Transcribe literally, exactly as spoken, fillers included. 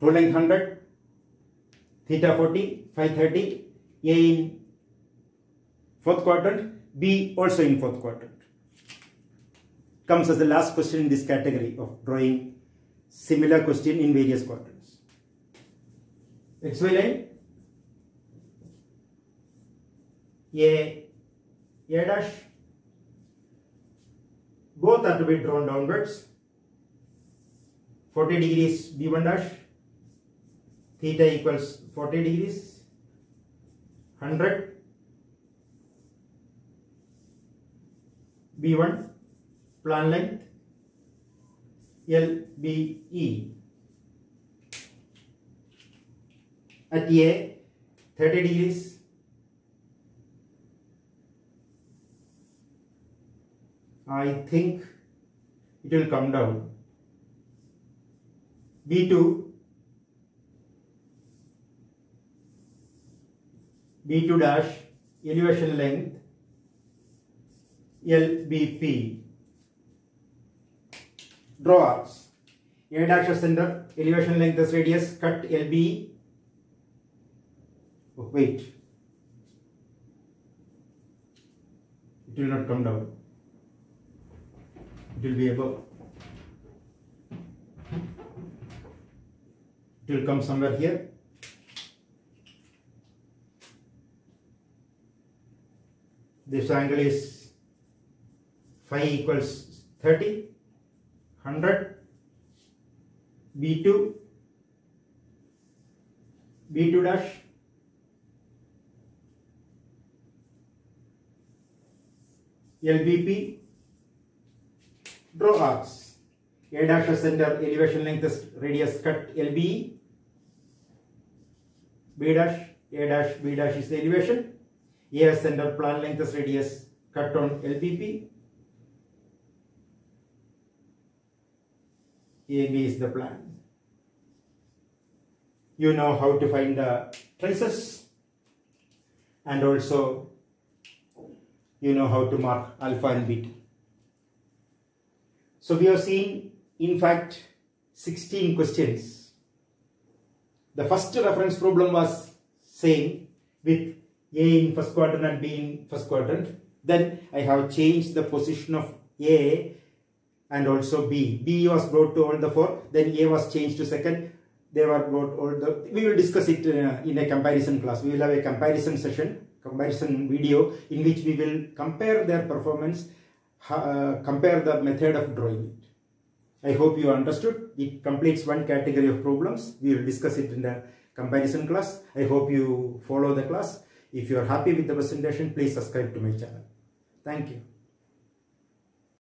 True length one hundred, theta forty, phi thirty, A in fourth quadrant, B also in fourth quadrant. Comes as the last question in this category of drawing similar question in various quadrants. X Y line, A, A dash, both are to be drawn downwards, forty degrees B one dash, theta equals forty degrees, one hundred, B one, plan length, L, B, E. At A, thirty degrees, I think it will come down. B two, B two dash, elevation length, L B P. Draw arcs. A dash as center, elevation length as radius, cut L B E. Oh, wait, it will not come down, it will be above, it will come somewhere here, this angle is phi equals thirty, one hundred, B two, B two dash, L B P, draw arcs. A dash as center, elevation length is radius, cut L B E. B dash, A dash, B dash is the elevation. A as center, plan length is radius, cut on L B P. A B is the plan. You know how to find the traces and also you know how to mark alpha and beta. So we have seen, in fact, sixteen questions. The first reference problem was same with A in first quadrant and B in first quadrant. Then I have changed the position of A and also B. B was brought to all the four. Then A was changed to second. They were brought all the. We will discuss it in a, in a comparison class. We will have a comparison session. Comparison video in which we will compare their performance, uh, compare the method of drawing it. I hope you understood. It completes one category of problems. We will discuss it in the comparison class. I hope you follow the class. If you are happy with the presentation, please subscribe to my channel. Thank you.